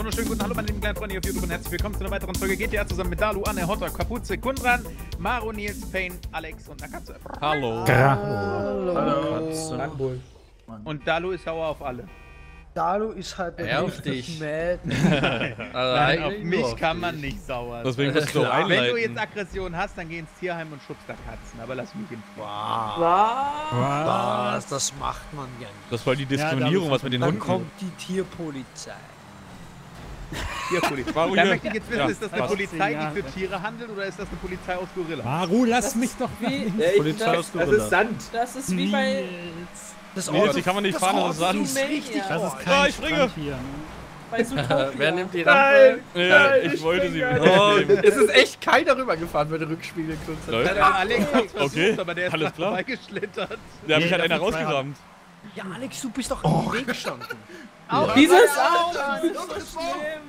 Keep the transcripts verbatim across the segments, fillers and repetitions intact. Einen wunderschönen guten Hallo, meine lieben kleinen Freunde hier auf YouTube und herzlich willkommen zu einer weiteren Folge G T A zusammen mit Dalu, Anne, Hotter, Kapuze, Kundran, Maro, Nils, Payne, Alex und einer Katze. Hallo. Hallo. Hallo. Hallo. Und Dalu ist sauer auf alle. Dalu ist halt richtig mad. Nein, auf mich kann man nicht sauer sein. Deswegen musst du einleiten. Wenn du jetzt Aggression hast, dann geh ins Tierheim und schubst da Katzen. Aber lass mich in Frieden. Was? Was? Das macht man ja nicht. Das war die Diskriminierung, was mit den Hunden kommt. Dann kommt die Tierpolizei. Tierpolizei. Da möchte ich jetzt wissen, ist das eine Polizei, die für Tiere handelt, oder ist das eine Polizei aus Gorilla? Maru, lass mich doch wie... Polizei aus Gorilla. Das ist Sand. Das ist wie bei... Das Auto, die kann man nicht fahren, das, das ist Sand. Richtig, das ist kein ja, ich springe. Hier, ne? Bei wer nimmt die Rampe? Nein, ja, nein, ich, ich wollte sie nicht. Oh, es ist echt keiner rübergefahren, würde Rückspiegel kurz. Ja, Alex hat's versucht, okay, aber der ist alles klar vorbeigeschlittert. Der hat mich halt einer rausgerammt. Ja, Alex, du bist doch oh. im Weg gestanden. Auch dieses Auto, das ist so schlimm.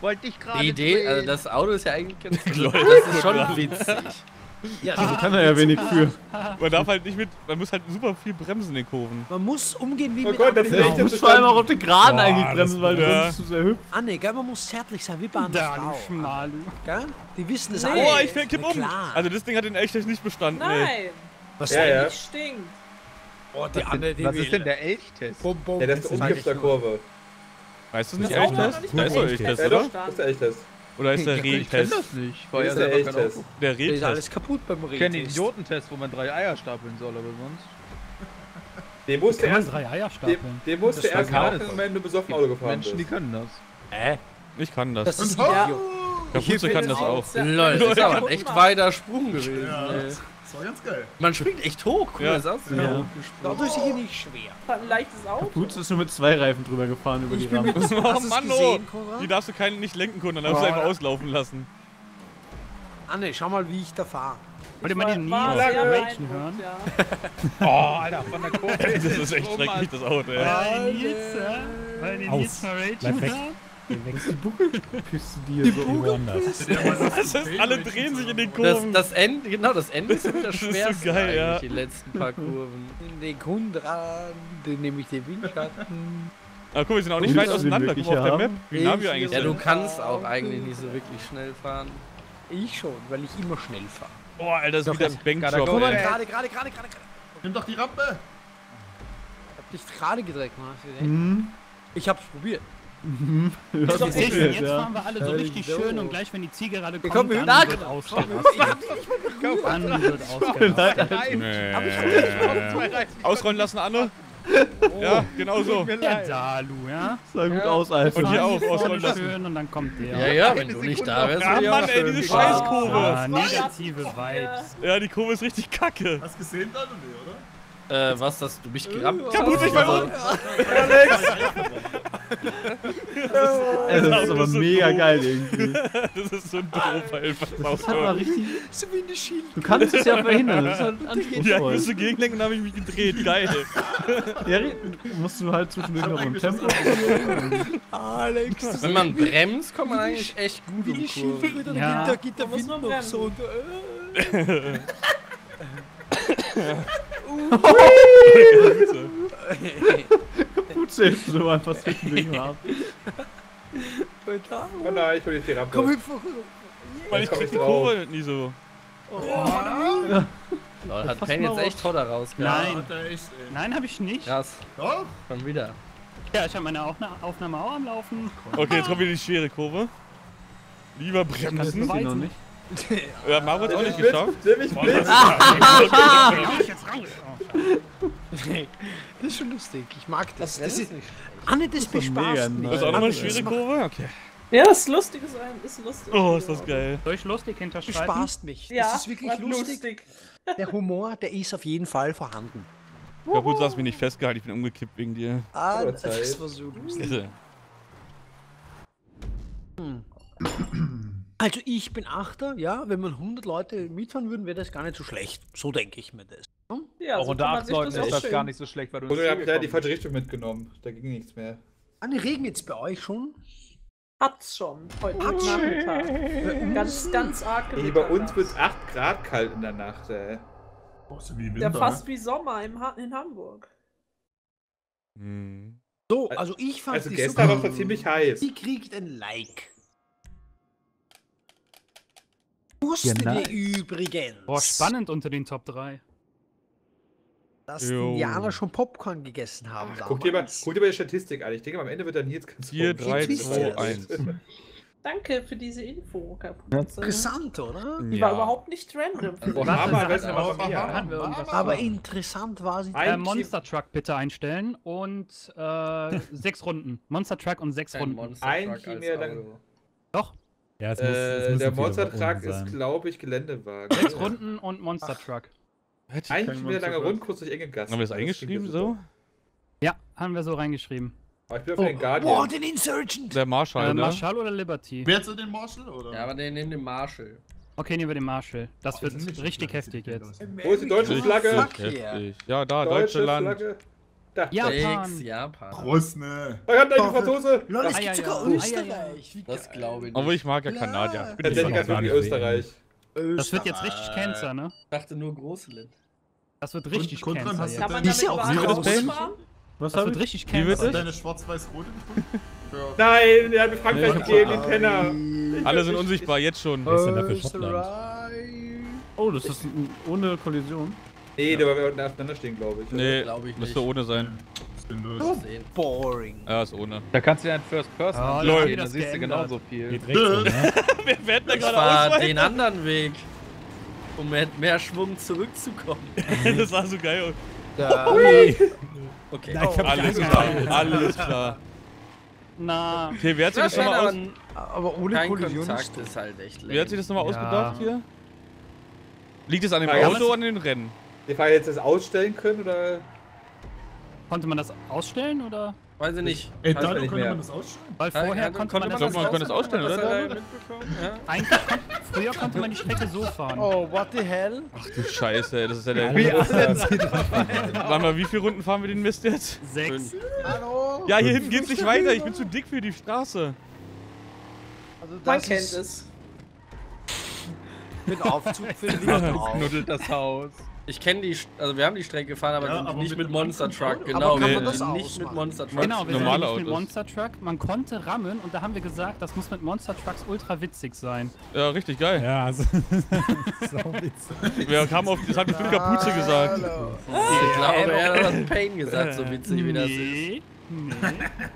Wollte ich gerade. Die Idee, also das Auto ist ja eigentlich ganz cool. Das ist schon witzig. Ja, also kann er ja wenig für. Man darf halt nicht mit, man muss halt super viel bremsen in den Kurven. Man muss umgehen wie oh mit Gott, das ist muss vor allem auch auf den Geraden eigentlich bremsen, weil ja. du bist zu sehr hübsch. Anne, gell, man muss zärtlich sein, wie bei anderen Frauen. Die wissen es alle. Nee. Oh, ich kipp um. Klar. Also das Ding hat den Elchtest nicht bestanden. Nein. Nee. Was ja, ja. nicht stinkt. Oh, die was Anne, die was ist denn der Elchtest? Ja, das ist der Umkipp der Kurve. Weißt du nicht Elchtest? Da ist doch Elchtest, oder? Das ist der Elchtest. Oder ist der Reh-Test? Ich kenn das nicht. War ja der Reh-Test. Der Reh-Test. Ist alles kaputt beim Reh-Test. Ich kenne den Idiotentest, wo man drei Eier stapeln soll, aber sonst. Den musst du erst drei Eier stapeln. Den musst du erst stapeln, wenn du besoffen Auto gefahren bist. Menschen, die können das. Äh? Ich kann das. Das ist ja. Kapuze kann das auch. Leute, das ist aber ein echt weiter Sprung gewesen. Das war ganz geil. Man springt echt hoch, guck mal, das aus. Auto ist hier nicht schwer. Ein leichtes Auto. Kapuze ist nur mit zwei Reifen drüber gefahren über die Rampe. Oh Mann, oh! Die darfst du keinen nicht lenken können, dann darfst du einfach auslaufen lassen. Anne, schau mal, wie ich da fahre. Wollt ihr mal diesen Nils-Mädchen hören? Oh, Alter, von der Kurve. Das ist echt schrecklich, das Auto, ey. Wollt ihr den Nils mal Mädchen hören? Den wächst die Buckel, püsst du dir so woanders. Das heißt, alle drehen sich in den Kurven. Das, das Ende, genau, das Ende ist das schwerste eigentlich, ja. Die letzten paar Kurven. Den Kundran, den nehme ich den Windschatten. Aber guck, wir sind auch nicht weit auseinander, guck mal auf der Map, wie nah wir eigentlich sind. Ja, du kannst auch eigentlich nicht so wirklich schnell fahren. Ich schon, weil ich immer schnell fahre. Boah, Alter, das ist wieder ein Bankjob, ey. Gerade, gerade, gerade, gerade, gerade. Nimm doch die Rampe. Ich hab dich gerade gedreckt, Marshal. Ich hab's probiert. Mhm. Das das ist jetzt ja. fahren wir alle so richtig hey, schön und gleich, wenn die Ziege gerade kommt, komm, dann da wird ausgelassen. Dann wird ausgelassen. Nee. Aber ich hab nicht mehr ausrollen lassen, Anne. Oh. Ja, genau so. Ja, Dalu, ja. Sah gut ja. aus, Alpha. Und hier auch ausrollen lassen. Und dann kommt der. Ja, ja, wenn du nicht da wärst. Ja, Mann, ey, diese Scheißkurve. Ah, negative Vibes. Ja, die Kurve ist richtig kacke. Hast du gesehen, Dalu, oder? Äh, was das? Du mich gerammt? Kaputt, ich war unten! Alex! Das ist aber mega geil irgendwie. Das ist so ein doof, einfach. Das hat mal richtig... So wie eine Schiene. Du kannst es ja verhindern, das ist halt anstrengend. Ja, ich musste gegenlenken, dann habe ich mich gedreht, geil. Ja, musst du halt zwischendurch noch im Tempo. Alex! Wenn man bremst, kommt man eigentlich echt gut um Kurven. Ja, da geht der Wind noch so. Kapuze hilft so einfach das richtige Ding ab. Oh nein, ich hol jetzt die Rampe. Komm hüpf, weil ich krieg die Kurve nie so. Oh, nein. Lol, hat Payne jetzt echt Hotter rausgehauen? Nein, nein, hab ich nicht. Krass. Doch? Schon wieder. Ja, ich hab meine Aufnahme auch am Laufen. Okay, jetzt kommt wieder die schwere Kurve. Lieber bremsen. Das noch nicht. Ja, Maro hat's auch nicht geschafft. Das ist schon lustig, ich mag das. Das, das ist nicht Anne, das bespaßt mich. Das ist auch nochmal eine schwere Kurve? Okay. Ja, das ist lustig, ist lustig. Oh, ist das geil. Soll ich lustig hinterschreiben? Das bespaßt mich. Das ja, ist wirklich lustig. lustig. Der Humor, der ist auf jeden Fall vorhanden. Kapuze, du hast mich nicht festgehalten, ich bin umgekippt wegen dir. Ah, das war so lustig. Also ich bin Achter, ja, wenn man hundert Leute mitfahren würden, wäre das gar nicht so schlecht. So denke ich mir das. Hm? Ja, auch so unter acht Leuten ist das schön. Gar nicht so schlecht, weil du... Oder ihr habt ja die falsche Richtung mitgenommen, da ging nichts mehr. Anne, Regen jetzt bei euch schon? Hat's schon, heute Nachmittag. Ganz, ganz arg geregnet. Ey, bei uns wird es acht Grad kalt in der Nacht, ey. Boah, so wie Winter, ja, fast wie Sommer im ha in Hamburg. Hm. So, also ich fand also die gestern super, war es ziemlich heiß. Die kriegt ein Like. Wusste genau. Die übrigens. Boah, spannend unter den Top drei. Dass jo. die Indianer schon Popcorn gegessen haben. Ach, guck, dir mal, guck dir mal die Statistik an. Ich denke, am Ende wird dann jetzt ganz vier, drei, zwei, eins. Danke für diese Info, Kapuze. Interessant, oder? Die ja. war überhaupt nicht random. Boah, Mama, das auch, Mama, aber interessant war sie. Ein äh, Monster Truck bitte einstellen und äh, sechs Runden. Monster Truck und sechs Runden. Ein Team mehr dann. Auto. Doch. Ja, es muss, äh, es der Monster Truck ist, glaube ich, Geländewagen. Sechs Runden und Monster Truck. Eigentlich wieder lange rund, kurz durch enge Gassen. Haben wir es eingeschrieben so? Ja, haben wir so reingeschrieben. Aber ich bin auf oh. den Guardian. Boah, den Insurgent! Der Marshal, äh, ne? Marshal oder Liberty? Wer hat so den Marshal, oder? Ja, aber den nehmen den Marshal. Okay, nehmen wir den Marshal. Das oh, wird das richtig heftig jetzt. Wo ist die deutsche Flagge? Ja, da, Deutschland. Flagge. Da. Japan. Japan. Prost, ne? Da hat eine Franzose. Lol, es gibt sogar Österreich. Das glaube ich nicht. Obwohl, ich mag ja Kanadier. Ich bin tatsächlich ganz wirklich Österreich. Das wird jetzt richtig Cancer, ne? Ich dachte nur Großland. Das wird richtig Cancer. Das ist ja auch so. Was das wird ich? richtig kennen. Wie wird das? Deine schwarz-weiß-rote? Nein, er hat mir Frankreich gegeben, den Penner. Alle sind unsichtbar, jetzt schon. Was ist denn da für Schottland? Oh, das ist ein, ohne Kollision. Nee, da ja. werden wir aufeinander stehen, glaube ich. Nee, glaub ich müsste nicht. ohne sein. So boring. Ja, ist ohne. Da kannst du ja ein First Person oh, anlegen, da siehst du genauso viel. Geht rechts, ne? Wir werden da gerade ausweichen. Den anderen Weg. Um mit mehr Schwung zurückzukommen. Das war so geil. Da. Hui. Okay, no. ich alles klar, alles klar. Na. Okay, wer hat sich das nochmal aus... Aber ohne Kollision ist halt echt lame. Wer hat sich das nochmal ja. ausgedacht hier? Liegt es an dem ja, Auto oder an den Rennen? Die Frage jetzt das ausstellen können, oder? Konnte man das ausstellen, oder? Weiß ich nicht. Ey, Dalu, konnte mehr. man das ausstellen? Weil vorher ja, konnte, konnte man, man das, man das ausstellen, oder? Das ja. Eigentlich früher konnte man die Strecke so fahren. Oh, what the hell? Ach du Scheiße, ey, das ist ja der Warte mal, wie viele Runden fahren wir den Mist jetzt? Sechs. Hallo? Ja, hier hinten geht's nicht weiter, ich bin zu dick für die Straße. Also das man kennt es. Mit Aufzug für den knuddelt das Haus. Ich kenne die, also wir haben die Strecke gefahren, aber, ja, aber nicht mit, mit Monster Truck, genau. Wir sind nee. nicht mit Monster Truck. Genau, wir sind nicht Autos. mit Monster Truck. Man konnte rammen und da haben wir gesagt, das muss mit Monster Trucks ultra witzig sein. Ja, richtig geil. Ja, also, so witzig. Wir haben auf, das hat bestimmt Kapuze gesagt. Ich glaube, er hat Payne gesagt, so witzig wie das nee. ist. Nee.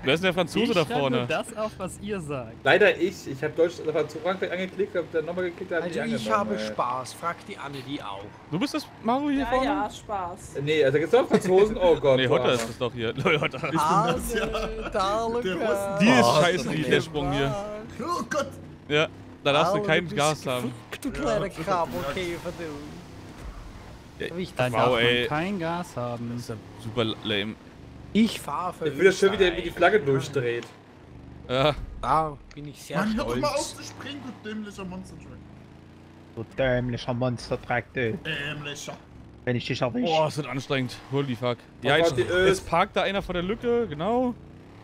Wer ist denn der Franzose ich da vorne? Nur das auf, was ihr sagt. Leider ich. Ich habe Deutsch zu Frankreich angeklickt, habe dann nochmal geklickt, dann also ich habe ey. Spaß. Frag die Anne, die auch. Du bist das Maro hier ja, vorne? Ja, Spaß. Nee, also gibt's doch Franzosen. Oh Gott. Nee, Hotter ist das doch hier. Leute, Hotter. Ich das, ja. Der die ist oh, scheiße, die der Sprung hier. Oh Gott. Ja, da darfst Arle, du kein du Gas haben. Du kleiner Krab, okay, verdammt. Ja, da darf man kein Gas haben. Das ist ja super lame. Ich fahre für. Ich würde schön, wie der die Flagge durchdreht. Ja. Da bin ich sehr Mann, stolz. Mann, hör doch mal auf zu springen, du dämlicher Monster-Truck. Du dämlicher Monster-Truck, du. Dämlicher. Wenn ich dich erwische. Boah, ist das anstrengend. Holy fuck. Ja, jetzt, jetzt parkt da einer vor der Lücke, genau.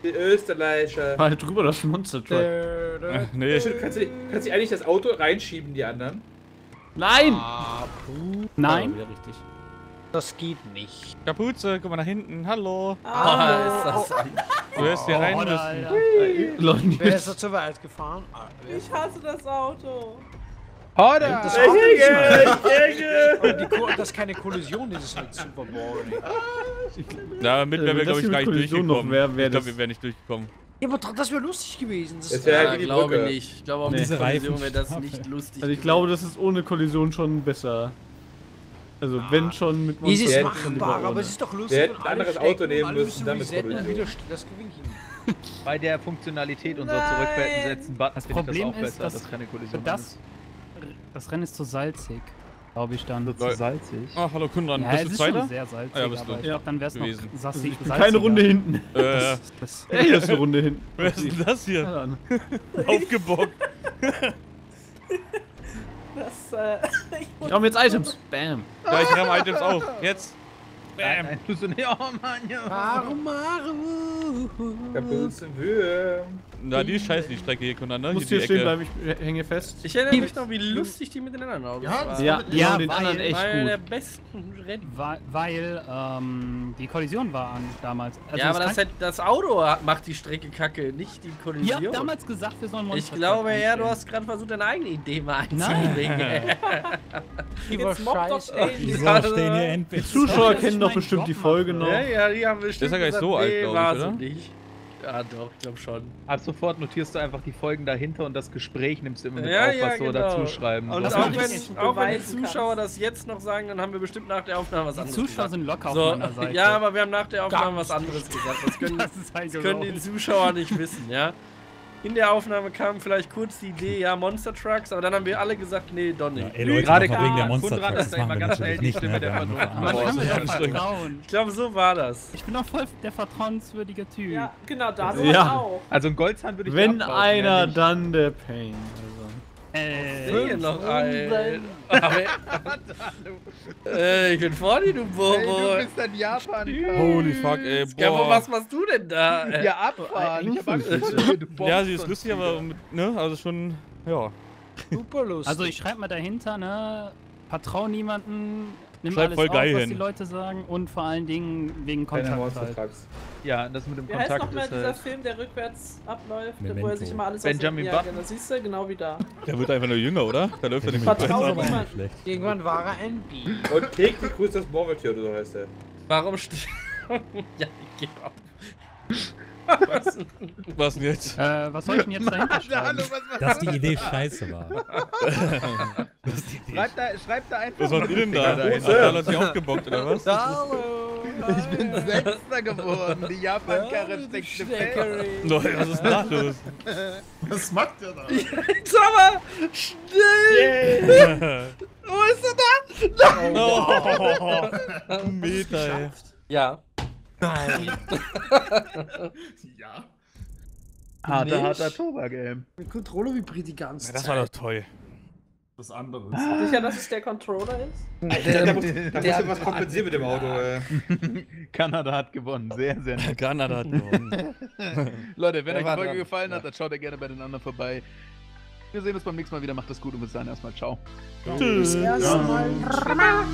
Die Österreicher. Halt drüber, das ist ein Monster-Truck. Äh, nee. Kannst du, kannst du eigentlich das Auto reinschieben, die anderen? Nein! Ah, nein. Oh, wieder richtig. Das geht nicht. Kapuze, guck mal nach hinten. Hallo. Ah, ist das. Du wirst hier rein müssen. Wer ist da zu weit gefahren? Ich hasse das Auto. Hotter! Das Auto ist das ist keine Kollision, das ist halt super boring. Damit wären wir, glaube ich, gar nicht durchgekommen. Ich glaube, wir wären nicht durchgekommen. Ja, aber das wäre lustig gewesen. Das ja, ja, ich glaube nicht. Ich glaube, auf diese Kollision wäre das nicht lustig. Also ich glaube, das ist ohne Kollision schon besser. Also ah. wenn schon mit Monster. Es ist machbar, aber es ist doch lustig. Wir hätten ein anderes Auto stecken, nehmen müssen, damit wieder das gewinnt ihn. Bei der Funktionalität unserer zurücksetzen Buttons finde ich das auch besser, dass das keine Kollision das, ist. Das Rennen ist zu salzig, glaube ich dann. Zu salzig? Ach, hallo Kundran, ja, bist du Zweiter? Ja, sehr salzig, ah, ja, bist du. aber ich ja. glaube, dann wär's noch sassig, ich bin keine Runde hinten. Äh, das, das, das ist eine Runde hinten. Wer ist denn das hier? Aufgebockt. Das, äh, ich ramm jetzt Items. Bam. Ja, ich ramm Items auch. Jetzt. Bam. Nein, nein. Oh Mann, ja. Maro, Maro. Kapuze Würm. Na, die ist scheiße, die Strecke hier, Kundran, ne? Muss hier stehen bleiben, ich hänge fest. Ich erinnere mich noch, wie lustig die miteinander aus waren. Ja, die haben den anderen echt gut. Einer der besten Rennen. Weil, weil ähm, die Kollision war an damals. Also ja, aber das, halt, das Auto macht die Strecke kacke, nicht die Kollision. Ich hab damals gesagt, wir sollen Monster. Ich glaube, ja, du hast gerade versucht, deine eigene Idee mal einzubringen. Die war scheiße. Die Zuschauer kennen doch bestimmt die Folge noch. Ja, ja, die haben bestimmt. Das ist ja gar nicht so alt, glaube ich, oder? Ah, doch, ich glaube schon. Ab sofort notierst du einfach die Folgen dahinter und das Gespräch nimmst du immer mit ja, auf, was ja, genau. du dazu schreiben und so. Auch, wenn, auch wenn die Zuschauer kannst. das jetzt noch sagen, dann haben wir bestimmt nach der Aufnahme was anderes gesagt. Die Zuschauer sind locker so. auf meiner Seite. Ja, aber wir haben nach der Aufnahme was anderes gesagt. Das können, das ist halt das können die Zuschauer nicht wissen, ja. In der Aufnahme kam vielleicht kurz die Idee, ja, Monster Trucks, aber dann haben wir alle gesagt, nee, doch nicht. Ja, ey, Leute, gerade wegen der Monster Trucks ist da immer ganz schnell die Stimme der Vertrauen. Ich glaube, so war das. Ich bin doch voll der vertrauenswürdige Typ. Ja, genau, da so ja. auch. Also ein Goldzahn würde ich Wenn abbauen, einer, ja, dann der Payne. Ey, ich noch ein. Ey, ich bin vor dir, du Bobo. Ey, du bist ein Japan. Holy fuck, ey, boah. Ja, aber was machst du denn da? Ey? Ja, abfahren. Ich hab Angst, du Bobo. Ja, sie ist lustig, aber mit, ne, also schon, ja. Super lustig. Also ich schreib mal dahinter, ne, vertrau niemanden, nimm schreib alles voll geil auf, was hin. die Leute sagen und vor allen Dingen wegen Kontakt halt. Ja, das mit dem Kontakt ja, ist doch mal dieser halt Film, der rückwärts abläuft, Memento. wo er sich immer alles aus dem Jahr kennt. Siehst du, genau wie da. Der wird einfach nur jünger, oder? Da läuft er nämlich rückwärts. Irgendwann war er ein Bi. Und täglich grüßt das Bohrwürtchen, oder so heißt der. Warum steht... ja, ich geh auf. Was? Was denn jetzt? Äh, was soll ich denn jetzt dahinter schreiben? Dass die Idee scheiße war. Schreibt da, schreib da einfach. Was war denn da? Da hat sich aufgebockt, oder was? Hallo! Ich bin Sechster geworden. Die Japan-Karre steckte fest. Leute, was ist da los? Was macht der da? Jetzt aber! Schnell! Yeah. Wo ist er da? Nein! Oh, oh, Meter, ey. Ja. Nein! ja. Harter, harter Tobak-Game. Mit Controller vibriert die ganze Zeit. Ja, das war doch toll. Das andere. Sicher, dass es der Controller ist? Alter, da musst du was kompensieren mit dem Auto, ey. Kanada hat gewonnen. Sehr, sehr nett. Kanada hat gewonnen. Leute, wenn euch die Folge gefallen hat, dann schaut ihr gerne bei den anderen vorbei. Wir sehen uns beim nächsten Mal wieder. Macht es gut und bis dann erstmal. Ciao. Tschüss. Bis zum ersten Mal.